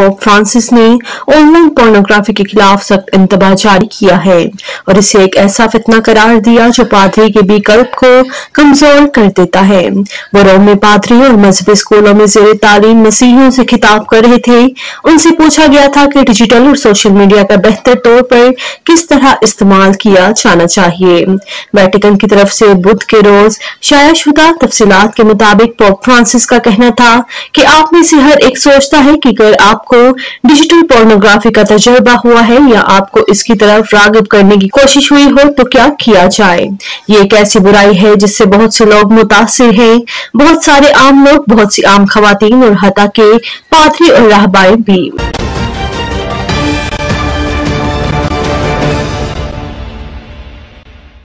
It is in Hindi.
पोप फ्रांसिस ने ऑनलाइन पोर्नोग्राफी के खिलाफ सख्त इंतबाह जारी किया है और इसे एक ऐसा फितना करार दिया जो पादरी के विकल्प को कमजोर कर देता है। वो रोम में पादरी और मजहबी स्कूलों में जेर तालीम मसीहियों से खिताब कर रहे थे। उनसे पूछा गया था कि डिजिटल और सोशल मीडिया का बेहतर तौर पर किस तरह इस्तेमाल किया जाना चाहिए। वेटिकन की तरफ से बुध के रोज शायाशुदा तफसीलात के मुताबिक पोप फ्रांसिस का कहना था कि आप में से हर एक सोचता है कि अगर आपको डिजिटल पोर्नोग्राफी का तजुर्बा हुआ है या आपको इसकी तरफ रागब करने की कोशिश हुई हो तो क्या किया जाए। ये एक ऐसी बुराई है जिससे बहुत से लोग मुतासिर हैं, बहुत सारे आम लोग, बहुत सी आम खवातीन और हत्ता के पादरी और राहबाई भी।